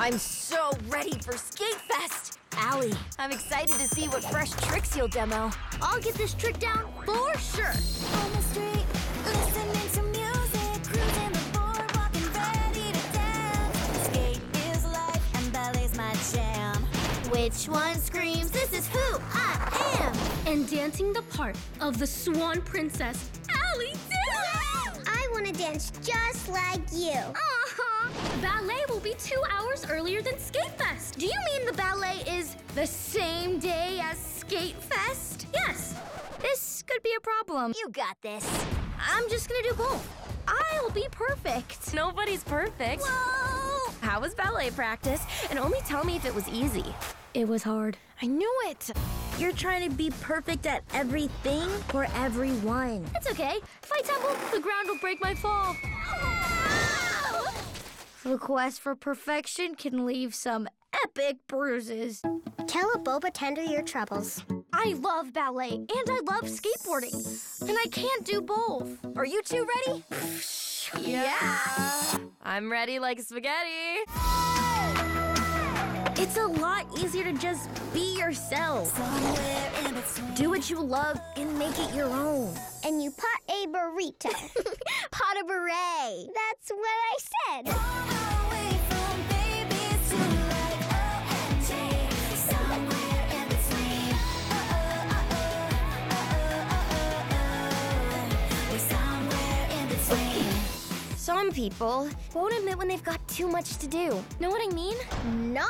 I'm so ready for Skate Fest! Allie, I'm excited to see what fresh tricks you'll demo. I'll get this trick down for sure! On the street, listening to music, cruising the boardwalk and ready to dance. Skate is life and ballet's my jam. Which one screams, this is who I am? And dancing the part of the Swan Princess, Allie Dillon! I want to dance just like you. Aww. Ballet will be 2 hours earlier than Skate Fest. Do you mean the ballet is the same day as Skate Fest? Yes. This could be a problem. You got this. I'm just gonna do both. I'll be perfect. Nobody's perfect. Whoa! How was ballet practice? And only tell me if it was easy. It was hard. I knew it. You're trying to be perfect at everything for everyone. It's okay. If I tumble, the ground will break my fall. Oh! The quest for perfection can leave some epic bruises. Tell a boba tender your troubles. I love ballet, and I love skateboarding. And I can't do both. Are you two ready? Yeah. I'm ready like spaghetti. It's a lot easier to just be yourself. Do what you love and make it your own. And you pot a burrito. Pot a beret. That's what I said. Some people won't admit when they've got too much to do. Know what I mean? Not